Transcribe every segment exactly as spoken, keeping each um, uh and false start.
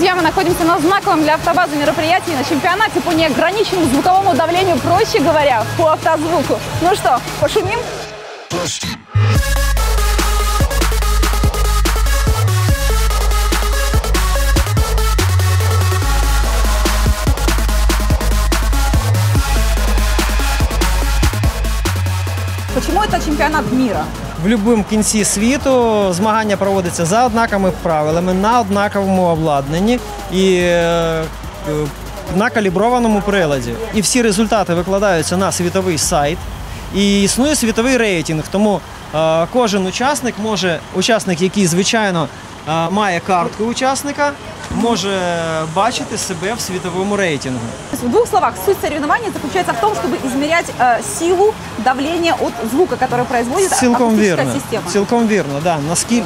друзья, мы находимся на знаковом для автобазы мероприятии на чемпионате по неограниченному звуковому давлению, проще говоря, по автозвуку. Ну что, пошумим? Почему это чемпіонат міра? В будь-якому кінці світу змагання проводяться за однаковими правилами, на однаковому обладнанні і на каліброваному приладі. І всі результати викладаються на світовий сайт, і існує світовий рейтинг, тому кожен учасник може, учасник, який, звичайно, має картку учасника, може бачити себе в світовому рейтингу. В двух словах, суть соревнований заключается в том, чтобы измерять э, силу давления от звука, который производит Цілком акустическая вірно. система. Цілком вірно, да.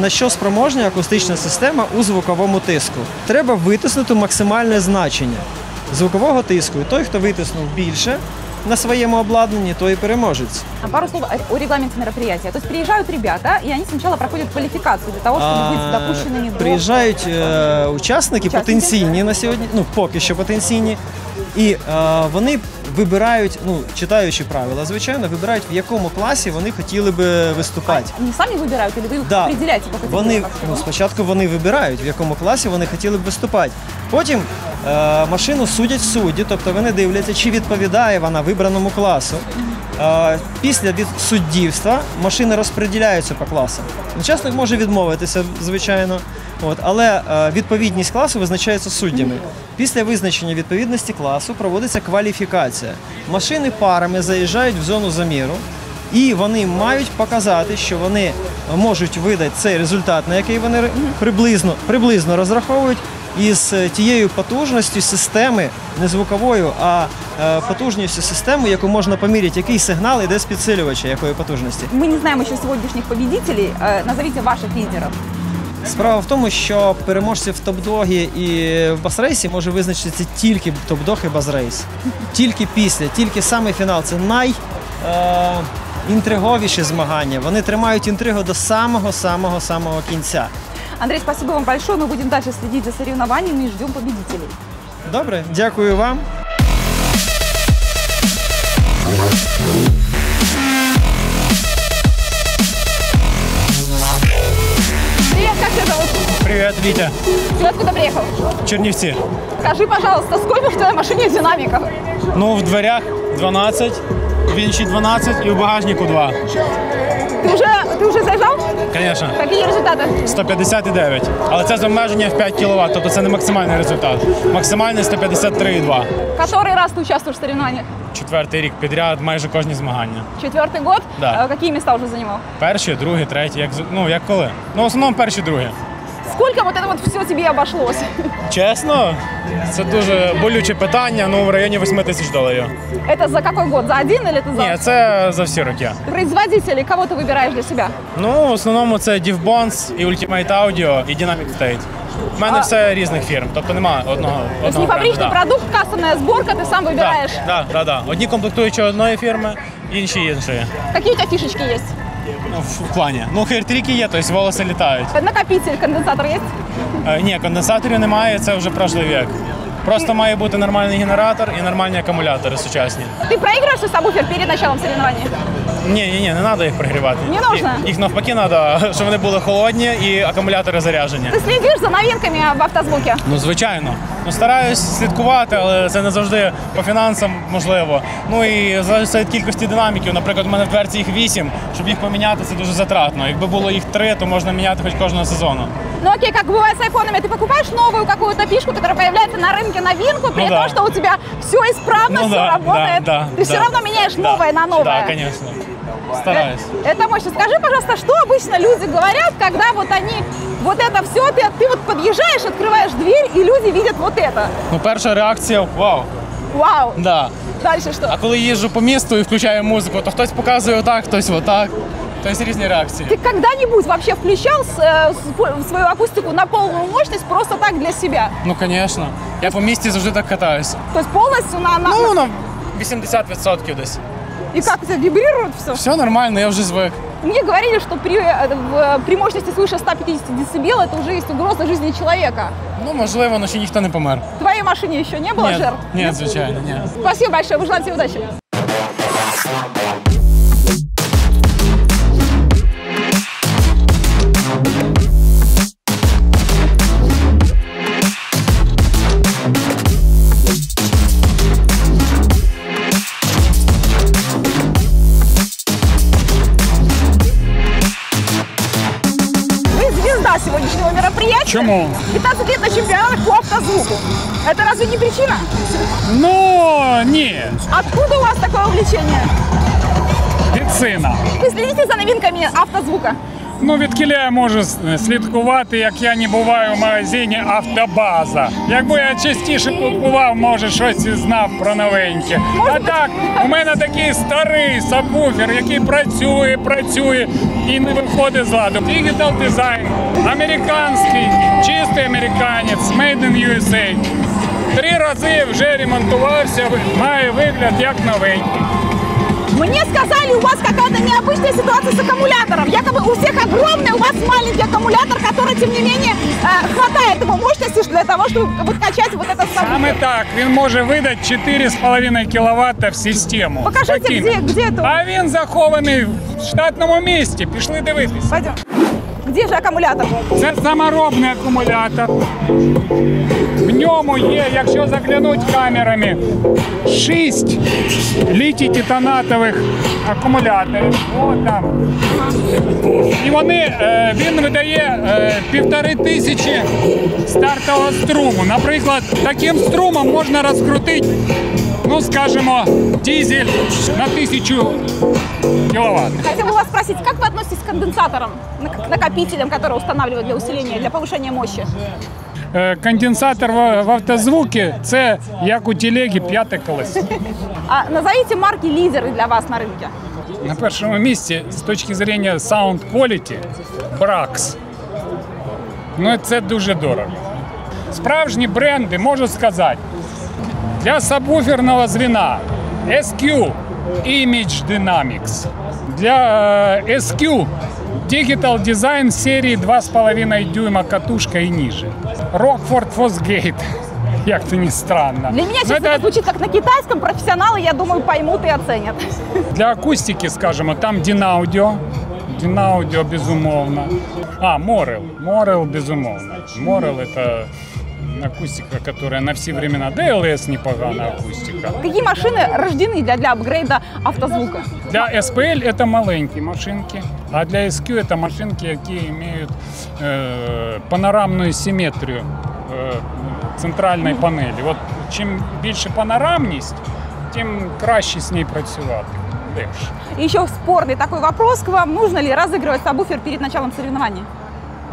На що спроможна акустична система у звуковому тиску? Треба витиснути максимальне значення звукового тиску. І той, хто витиснув більше на своем обладнании, то и переможец. Пару слов о регламенте мероприятия. То есть приезжают ребята, и они сначала проходят квалификацию для того, чтобы быть допущенными до... Приезжают э, участники, участники потенційні на сьогодні, ну, поки що потенційні, і э, вони вибирають, ну, читаючи правила, звичайно, вибирають, в якому класі вони хотіли би виступати. А вони самі вибирають, або ви їх да. определяєте? Вони, ну, спочатку вони вибирають, в якому класі вони хотіли б виступати. Потім машину судять судді, тобто вони дивляться, чи відповідає вона вибраному класу. Після суддівства машини розподіляються по класам. Учасник може відмовитися, звичайно, але відповідність класу визначається суддями. Після визначення відповідності класу проводиться кваліфікація. Машини парами заїжджають в зону заміру, і вони мають показати, що вони можуть видати цей результат, на який вони приблизно, приблизно розраховують, із тією потужністю системи, не звуковою, а е, потужністю системи, яку можна поміряти, який сигнал йде з підсилювача, якої потужності. Ми не знаємо ще сьогоднішніх победителей. Е, назовіть ваших лідерів. Справа в тому, що переможців в топ-догі і в бас-рейсі може визначитися тільки топ-дог і бас-рейс. Тільки після, тільки саме фінал. Це най... Е, інтриговіші змагання. Вони тримають інтригу до самого-самого-самого кінця. Андрей, спасибо вам большое. Мы будем дальше следить за соревнованиями и ждем победителей. Добре, дякую вам. Привет, как тебя зовут? Привет, Витя. Ты откуда приехал? Чернівці. Скажи, пожалуйста, сколько в твоей машине динамиков? Ну, в дверях дванадцать, в винчи двенадцать и в багажнику два. Ты уже, ты уже заезжал? Конечно. Какие результаты? сто п'ятдесят дев'ять. Але це з обмеження в п'ять кіловат, тобто це не максимальний результат. Максимальний сто п'ятдесят три і два. Который раз ты участвуешь в соревнованиях? Четвертий рік підряд, майже кожні змагання. Четвертий год? Да. Які місця вже займав? Перші, другі, треті, як, ну як коли. Ну в основному перші, другі. Скільки вот это вот все тебе обошлось? Чесно? Це дуже болюче питання, ну в районі восьми тисяч доларів. Це за який год? За один або за? Ні, це за всі роки. Производителі, кого ти вибираєш для себе? Ну, в основному це Diffbonds, і Ultimate Audio, і Dynamic State. У мене а... все різних фірм, тобто немає одного. Тобто не фабричний да. продукт, кастомна зборка, ти сам вибираєш? Так, да, да, да, да. Одні комплектуючі одної фірми, інші іншої. Які у тебе фішечки є? Ну, в плані. Ну, хейр-тріки є, тобто волоси літають. Накопитель, конденсатор є? Е, ні, конденсаторів немає, це вже прошлий вік. Просто має бути нормальний генератор і нормальні акумулятори сучасні. Ти проіграєш сабвуфер перед началом соревнований? Ні, ні, ні, не треба їх прогрівати. Не потрібно? Їх навпаки треба, щоб вони були холодні і акумулятори заряджені. Ти слідиш за новинками в автозвуці? Ну, звичайно. Ну, стараюсь слідкувати, але це не завжди по фінансам можливо. Ну і залежить від кількості динаміків. Наприклад, у мене в дверці їх вісім, щоб їх поміняти, це дуже затратно. Якби було їх три, то можна міняти хоч кожного сезону. Ну окей, как бывает с айфонами, ты покупаешь новую какую-то фишку, которая появляется на рынке, новинку, при ну, да. том, что у тебя все исправно, ну, все да, работает. Да, да, ты да, все да, равно меняешь да, новое на новое. Да, конечно. Стараюсь. Это, это мощно. Скажи, пожалуйста, что обычно люди говорят, когда вот они, вот это все, ты, ты вот подъезжаешь, открываешь дверь, и люди видят вот это? Ну, первая реакция – вау. Вау. Да. Дальше что? А когда езжу по месту и включаю музыку, то кто-то показывает вот так, кто-то вот так. То есть разные реакции. Ты когда-нибудь вообще включал э, свою акустику на полную мощность просто так для себя? Ну, конечно. Я по месте уже так катаюсь. То есть полностью на... на... Ну, на вісімдесят відсотків десь. И как, у тебя вибрирует все? Все нормально, я уже звык. Мне говорили, что при, при мощності свыше ста п'ятдесяти децибел это уже есть угроза жизни человека. Ну, можливо, но ще ніхто не помер. В твоей машине еще не было нет, жертв? Нет, звичайно, нет. Спасибо большое, желаю тебе удачи. Почему? пятнадцать лет на чемпионатах по автозвуку. Это разве не причина? Ну, нет. Откуда у вас такое увлечение? Від сина. Вы следите за новинками автозвука? Ну, від Кіля можу слідкувати, як я не буваю в магазині «Автобаза». Якби я частіше тут бував, може, щось і знав про новеньке. А так, у мене такий старий сабвуфер, який працює, працює і не виходить з ладу. Digital Design, американський, чистий американець, made in ю ес ей. Три рази вже ремонтувався, має вигляд як новенький. Мне сказали, у вас какая-то необычная ситуация с аккумулятором. Якобы у всех огромный, у вас маленький аккумулятор, который, тем не менее, хватает его мощности для того, чтобы выкачать вот этот сабвуфер. Саме так. Он может выдать четыре с половиной киловатта в систему. Покажите, где, где это? А он захованный в штатном месте. Пошли дивитись. Пойдем. Где же аккумулятор? Это саморобный аккумулятор. В ньому є, якщо заглянуть камерами, шість літій-титанатових акумуляторів. О, там. І вони, він видає півтори тисячі стартового струму. Наприклад, таким струмом можна розкрутити, ну, скажімо, дизель на тисячу кіловатт. Хотіла вас спросить, як ви відноситесь к конденсаторам, накопителям, які встановлюють для усилення, для повищення мощі? Конденсатор в автозвуке – это, как у телеги, пятое колесо. А назовите марки лидеры для вас на рынке? На первом месте, с точки зрения sound quality, Brax. Но это очень дорого. Справжні бренды, можно сказать, для сабвуферного звена эс кью – Image Dynamics. Для эс кью – Digital Design серии два с половиной дюйма катушка и ниже. Rockford Fosgate, как-то не странно. Для меня сейчас это... это звучит как на китайском, профессионалы, я думаю, поймут и оценят. Для акустики, скажем, там Dynaudio, Dynaudio, безумовно. А, Morel, Morel, безумовно. Morel это акустика, которая на все времена, ди эл эс непоганая акустика. Какие машины рождены для, для апгрейда автозвука? Для эс пи эл это маленькие машинки, а для эс кью это машинки, которые имеют э, панорамную симметрию э, центральной панели. Вот чем больше панорамность, тем краще с ней працювати. Дальше. Еще спорный такой вопрос к вам. Нужно ли разыгрывать сабвуфер перед началом соревнований?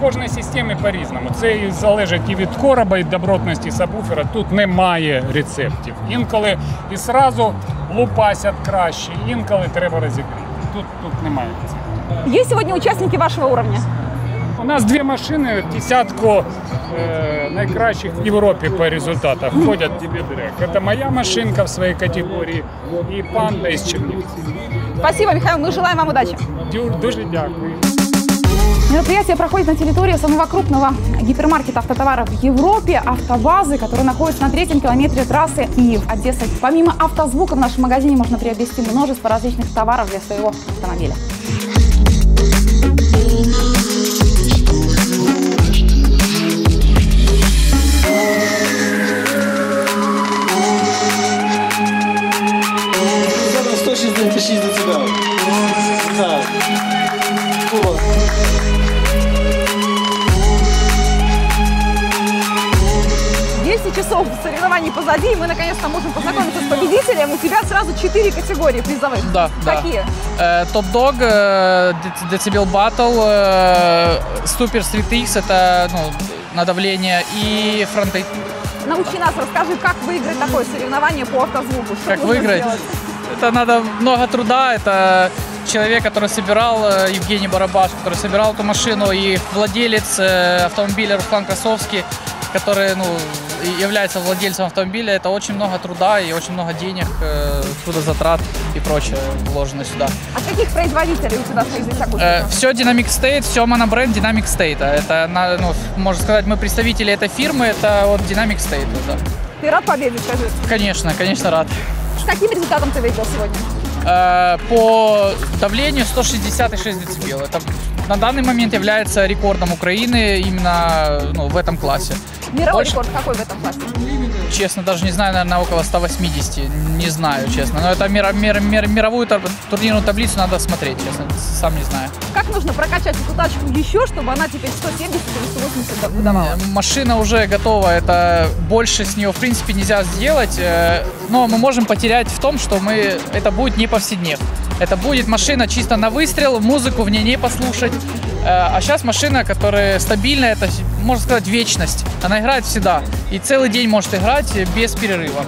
Кожної системи по-різному. Це і залежить і від короба, і добротності сабвуфера. Тут немає рецептів. Інколи і одразу лупасять краще, інколи треба розігріти. Тут, тут немає рецептів. Є сьогодні учасники вашого рівня? У нас дві машини, десятку е, найкращих в Європі по результатах входять в дебідрек. Це моя машинка в своїй категорії і панда із Чернівців. Спасибо, Михайло, ми желаємо вам удачі. Дуже дякую. Мероприятие проходит на территории самого крупного гипермаркета автотоваров в Европе, «Автобазы», который находится на третьем километре трассы Киев-Одесса. Помимо автозвука в нашем магазине можно приобрести множество различных товаров для своего автомобиля. десять часов соревнований позади, и мы наконец-то можем познакомиться с победителем. У тебя сразу четыре категории призовых. Да, какие? Топ-дог, Decibel Battle, Super Street X, это ну, на давление, и фронтейт. Научи нас, расскажи, как выиграть такое соревнование по автозвуку. Что как выиграть? Сделать? Это надо много труда, это человек, который собирал, Евгений Барабаш, который собирал эту машину, и владелец автомобиля Руслан-Косовский, который, ну, является владельцем автомобиля, это очень много труда и очень много денег, трудозатрат и прочее вложено сюда. А каких производителей у тебя здесь акустика? Все Dynamic State, все монобренд Dynamic State. Это, ну, можно сказать, мы представители этой фирмы, это вот Dynamic State. Да. Ты рад победе, скажи? Конечно, конечно рад. С каким результатом ты выиграл сегодня? По давлению сто шестьдесят и шесть децибел. Это на данный момент является рекордом Украины именно, ну, в этом классе. Мировой Больше... рекорд какой в этом классе? Честно, даже не знаю, наверное, около ста восьмидесяти. Не знаю, честно. Но это мир, мир, мир, мировую турнирную таблицу надо смотреть, честно. Сам не знаю. Как нужно прокачать эту тачку еще, чтобы она теперь сто семьдесят или сто восемьдесят выдавала? Машина уже готова. Это больше с нее, в принципе, нельзя сделать. Но мы можем потерять в том, что мы... это будет не повседнев. Это будет машина чисто на выстрел, музыку в ней не послушать. А сейчас машина, которая стабильная, это, можно сказать, вечность. Она играет всегда. И целый день может играть без перерыва.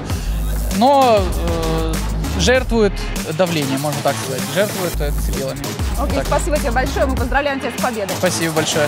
Но э, жертвует давлением, можно так сказать. Жертвует децибелами. Окей, спасибо тебе большое. Мы поздравляем тебя с победой. Спасибо большое.